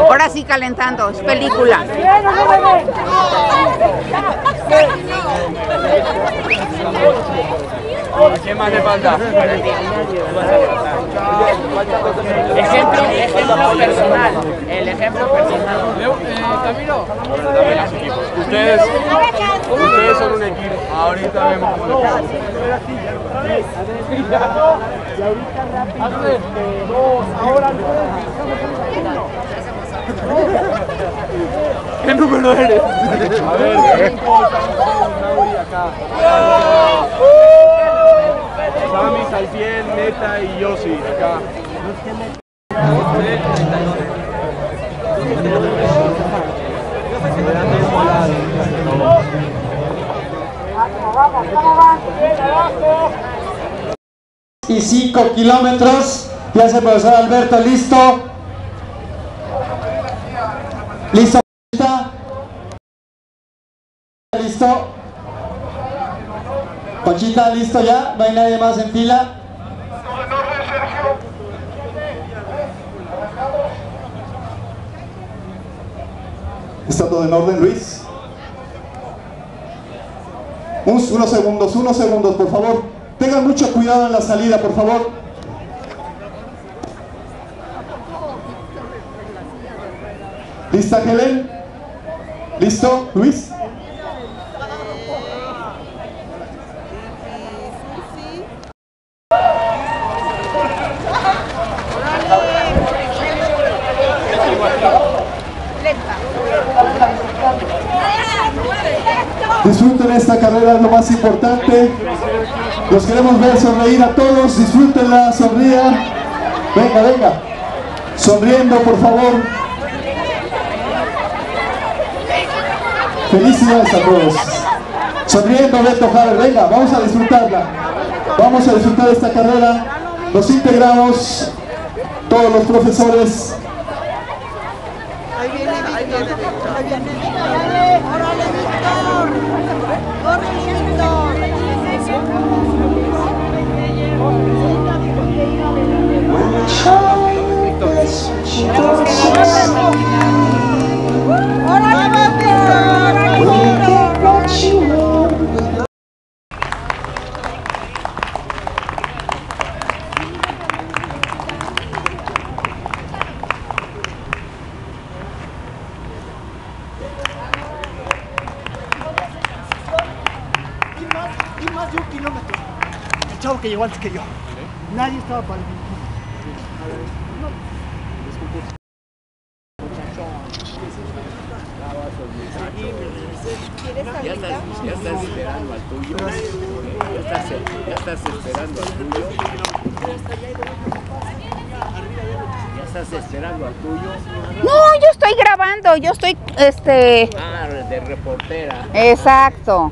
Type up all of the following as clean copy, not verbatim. Ahora sí calentando, es película. ¿Qué más le falta? Ejemplo personal. El ejemplo personal. Camilo, ustedes son un equipo. Ahorita vemos cómo lo hacen. Y ahorita rápido. Dos, ahora no. ¿Qué número eres? A ver, acá. Sami, Saltiel, Neta y Yossi, acá. Y 5 kilómetros, ya se pasó Alberto, listo. Listo, listo. Conchita, ¿listo ya? ¿No hay nadie más en fila? ¿Está todo en orden, Luis? Unos segundos, por favor. Tengan mucho cuidado en la salida, por favor. ¿Lista, Helen? ¿Listo, Luis? Disfruten esta carrera, es lo más importante. Los queremos ver sonreír a todos. Disfrútenla, sonrían. Venga, venga. Sonriendo, por favor. Felicidades a todos. Sonriendo, Beto Javier. Venga, vamos a disfrutarla. Vamos a disfrutar esta carrera. Nos integramos, todos los profesores. Ahí viene, ahí viene, ahí viene. ¡Órale, Víctor! ¡Corre, Víctor! ¡Órale, Víctor! Que llegó antes que yo. Nadie estaba para mí. ¿Ya estás esperando al tuyo? No, yo estoy grabando, yo estoy de reportera. Exacto.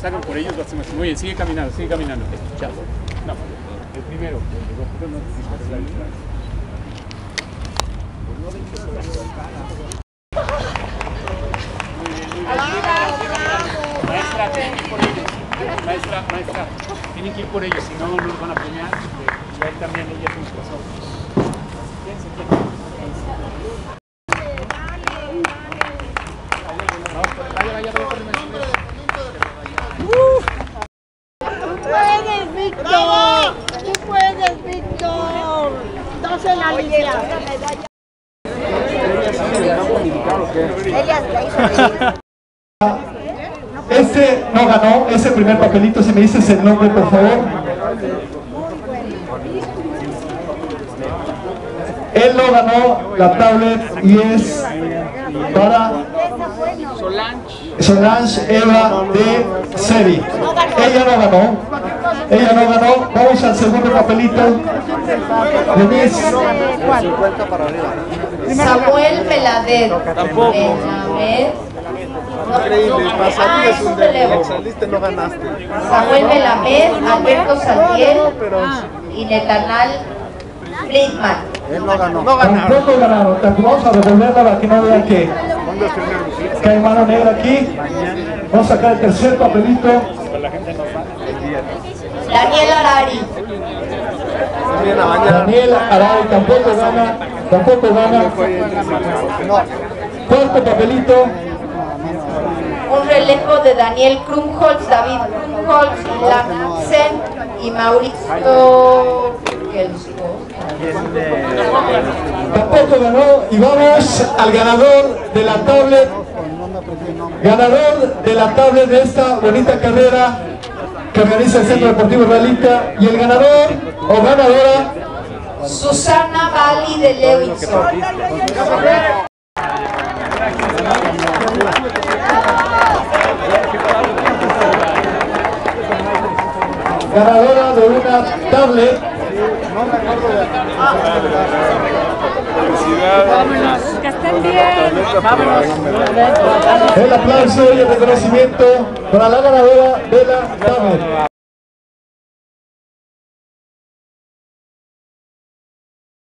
Sacan por ellos, lo hacemos. Muy bien, sigue caminando. Escuchado. No, el primero. Maestra, tienen que ir por ellos. Maestra, tienen que ir por ellos, si no, no los van a premiar. Y ahí también ella nos pasó. Quédense quietos. Este no ganó, ese primer papelito, si me dices el nombre, por favor. Él no ganó la tablet y es para Solange Eva de Seri. Ella no ganó. Vamos al segundo papelito. Denise. Samuel Melamed. Tampoco. Increíble, para salir saliste no ganaste. Samuel Melamed, Alberto Sandier y Netanal Friedman. Él no ganó. No ganaron. Tampoco ganaron. Vamos a devolverla para que no vean que hay mano negra aquí. Vamos a sacar el tercer papelito. Daniel Arari. Daniel Arari tampoco gana. Tampoco gana. Cuarto papelito. Un relevo de Daniel Krumholtz, David Krumholtz, Ilan Sen y Mauricio tampoco ganó. Y vamos al ganador de la tablet. Ganador de la tablet de esta bonita carrera que organiza el Centro Deportivo Israelita. Y el ganador o ganadora, Susana Valli de Leu. Ganadora de una tablet. Que estén bien. El aplauso y el reconocimiento para la ganadora de la tablet.